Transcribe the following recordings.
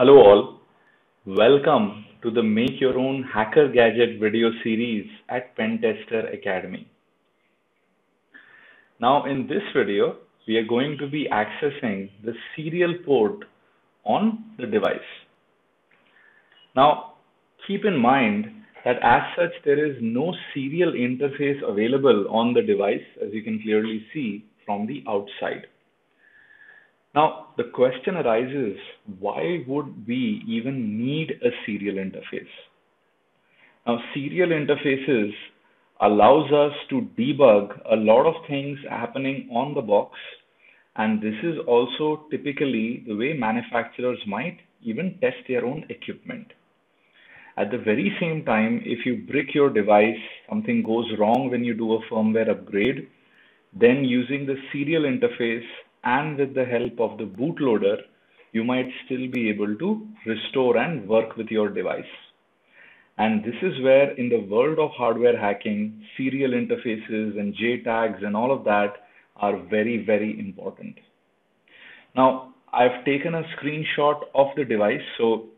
Hello all, welcome to the Make Your Own Hacker Gadget video series at Pentester Academy. Now in this video, we are going to be accessing the serial port on the device. Now keep in mind that as such there is no serial interface available on the device, as you can clearly see from the outside. Now, the question arises, why would we even need a serial interface? Now, serial interfaces allows us to debug a lot of things happening on the box, and this is also typically the way manufacturers might even test their own equipment. At the very same time, if you brick your device, something goes wrong when you do a firmware upgrade, then using the serial interface and with the help of the bootloader, you might still be able to restore and work with your device. And this is where in the world of hardware hacking, serial interfaces and JTAGs and all of that are very, very important. Now, I've taken a screenshot of the device, so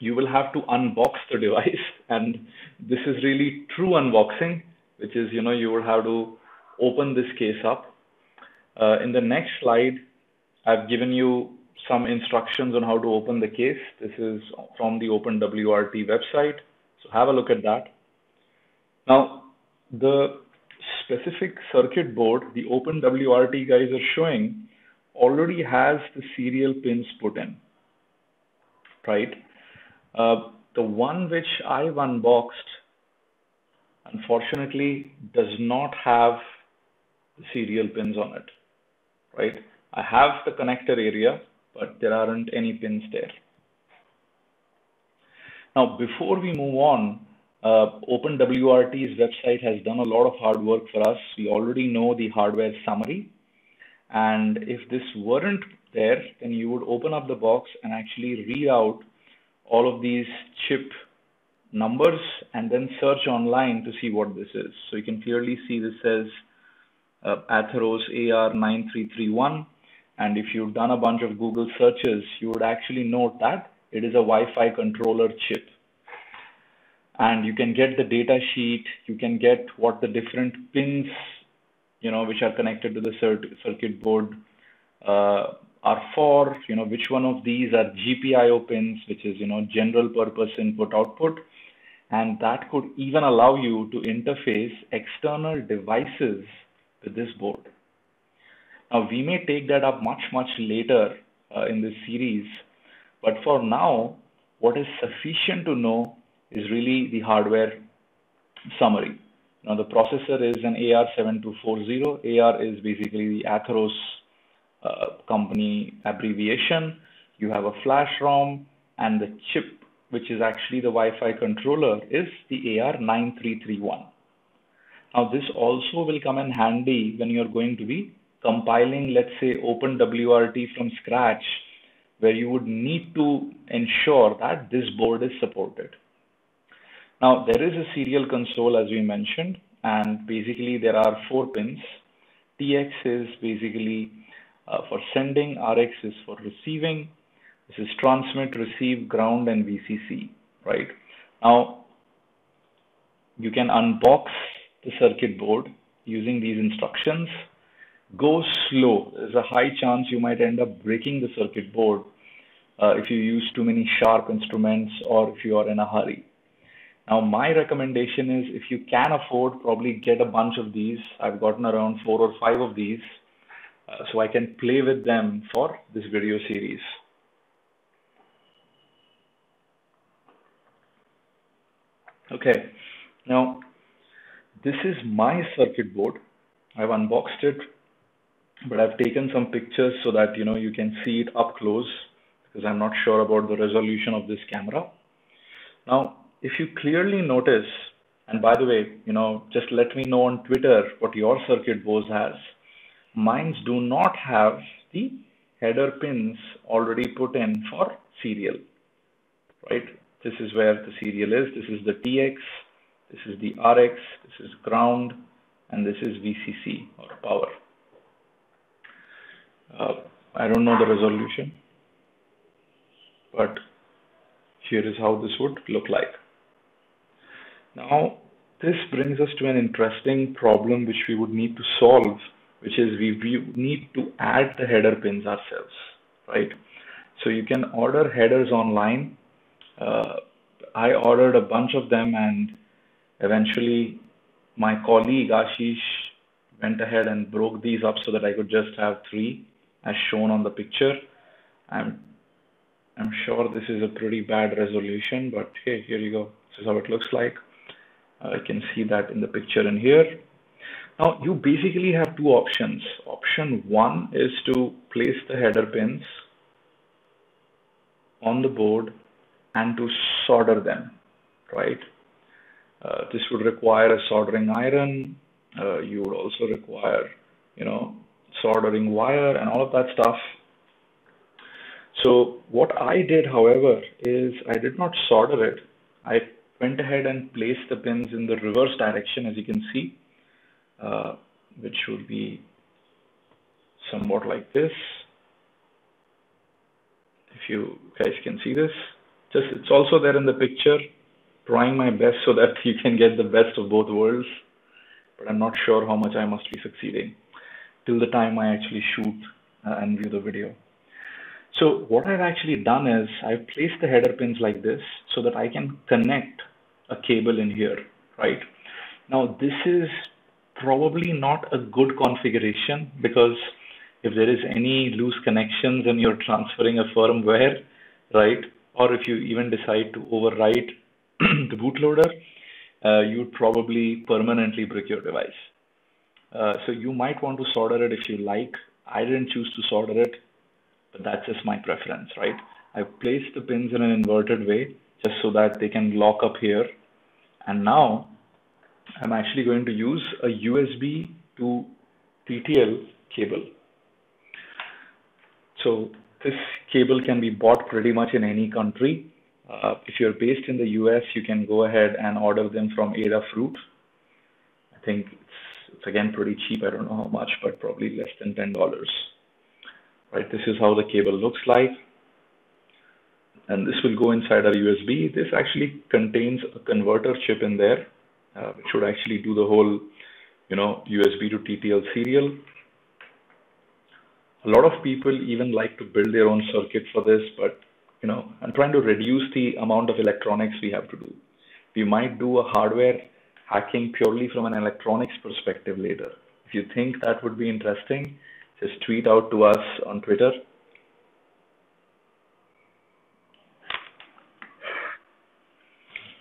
you will have to unbox the device. And this is really true unboxing, which is, you will have to open this case up. In the next slide, I've given you some instructions on how to open the case. This is from the OpenWRT website, so have a look at that. Now, the specific circuit board the OpenWRT guys are showing already has the serial pins put in, right? The one which I've unboxed, unfortunately, does not have the serial pins on it. Right, I have the connector area, but there aren't any pins there. Now, before we move on, OpenWRT's website has done a lot of hard work for us. We already know the hardware summary. And if this weren't there, then you would open up the box and actually read out all of these chip numbers and then search online to see what this is. So you can clearly see this says Atheros AR9331, and if you've done a bunch of Google searches, you would actually note that it is a Wi-Fi controller chip. And you can get the data sheet, you can get what the different pins, which are connected to the circuit board are for, which one of these are GPIO pins, which is, general purpose input output. And that could even allow you to interface external devices with this board. Now, we may take that up much later in this series, but for now, what is sufficient to know is really the hardware summary. Now, the processor is an AR7240. AR is basically the Atheros company abbreviation. You have a flash ROM, and the chip, which is actually the Wi-Fi controller, is the AR9331. Now, this also will come in handy when you're going to be compiling, let's say, OpenWRT from scratch, where you would need to ensure that this board is supported. Now, there is a serial console, as we mentioned, and basically there are 4 pins. TX is basically for sending, RX is for receiving. This is transmit, receive, ground, and VCC, right? Now, you can unbox the circuit board using these instructions. Go slow. There's a high chance you might end up breaking the circuit board if you use too many sharp instruments or if you are in a hurry. Now, my recommendation is, if you can afford, probably get a bunch of these. I've gotten around 4 or 5 of these, so I can play with them for this video series. Okay, now, this is my circuit board. I've unboxed it, but I've taken some pictures so that you can see it up close, because I'm not sure about the resolution of this camera. Now, if you clearly notice, and by the way, just let me know on Twitter what your circuit board has. Mines do not have the header pins already put in for serial, right? This is where the serial is. This is the TX. This is the RX, this is ground, and this is VCC or power. I don't know the resolution. But here is how this would look like. Now, this brings us to an interesting problem which we would need to solve, which is we need to add the header pins ourselves, right? So you can order headers online. I ordered a bunch of them, and eventually my colleague Ashish went ahead and broke these up so that I could just have 3 as shown on the picture. I'm sure this is a pretty bad resolution, but hey, here you go. This is how it looks like. I can see that in the picture in here. Now, you basically have 2 options. Option 1 is to place the header pins on the board and to solder them, right? This would require a soldering iron. You would also require, soldering wire and all of that stuff. So what I did, however, is I did not solder it. I went ahead and placed the pins in the reverse direction, as you can see, which would be somewhat like this. If you guys can see this, it's also there in the picture. Trying my best so that you can get the best of both worlds, but I'm not sure how much I must be succeeding till the time I actually shoot and view the video. So what I've actually done is I've placed the header pins like this so that I can connect a cable in here, right? Now, this is probably not a good configuration, because if there is any loose connections and you're transferring a firmware, right? Or if you even decide to overwrite the bootloader, you'd probably permanently brick your device. So you might want to solder it if you like. I didn't choose to solder it, but that's just my preference, right? I placed the pins in an inverted way just so that they can lock up here. And now I'm actually going to use a USB to TTL cable. So this cable can be bought pretty much in any country. If you're based in the US, you can go ahead and order them from Adafruit. I think it's again pretty cheap. I don't know how much, but probably less than $10. Right, this is how the cable looks like. And this will go inside our USB. This actually contains a converter chip in there, which should actually do the whole, USB to TTL serial. A lot of people even like to build their own circuit for this, but I'm trying to reduce the amount of electronics we have to do. We might do a hardware hacking purely from an electronics perspective later. If you think that would be interesting, just tweet out to us on Twitter.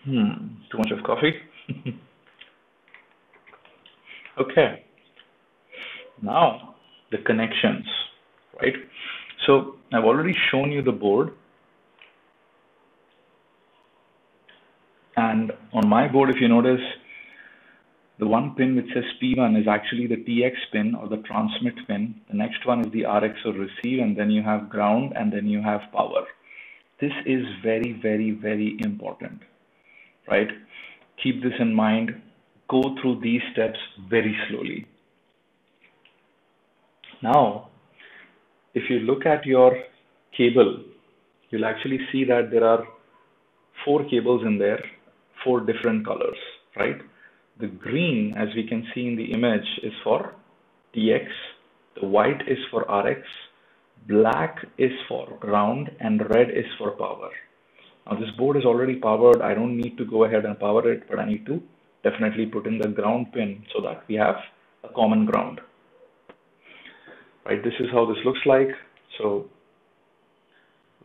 Too much of coffee. Okay. Now, the connections, right? So I've already shown you the board. And on my board, if you notice, the one pin which says P1 is actually the TX pin or the transmit pin. The next one is the RX or receive, and then you have ground, and then you have power. This is very, very, very important, right? Keep this in mind. Go through these steps very slowly. Now, if you look at your cable, you'll actually see that there are 4 cables in there. 4 different colors, right? The green, as we can see in the image, is for TX, the white is for RX, black is for ground, and red is for power. Now, this board is already powered. I don't need to go ahead and power it, but I need to definitely put in the ground pin so that we have a common ground. Right, this is how this looks like. So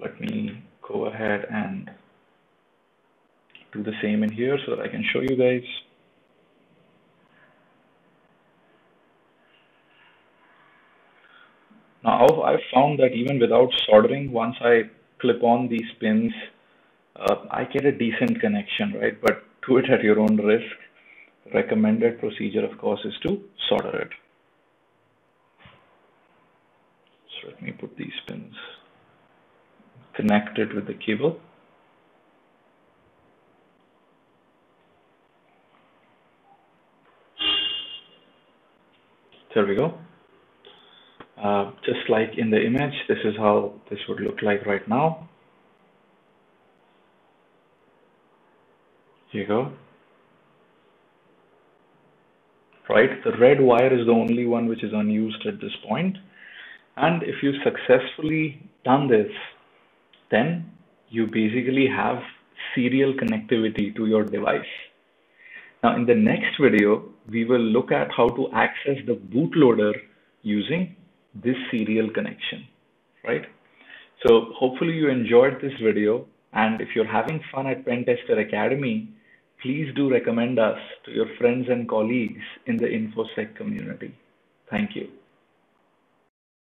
let me go ahead and do the same in here so that I can show you guys. Now, I've found that even without soldering, once I clip on these pins, I get a decent connection, right? But do it at your own risk. Recommended procedure, of course, is to solder it. So let me put these pins, connect it with the cable. There we go. Just like in the image, this is how this would look like right now. There you go. Right, the red wire is the only one which is unused at this point. And if you've successfully done this, then you basically have serial connectivity to your device. Now, in the next video, we will look at how to access the bootloader using this serial connection, right? So hopefully you enjoyed this video. And if you're having fun at Pentester Academy, please do recommend us to your friends and colleagues in the InfoSec community. Thank you.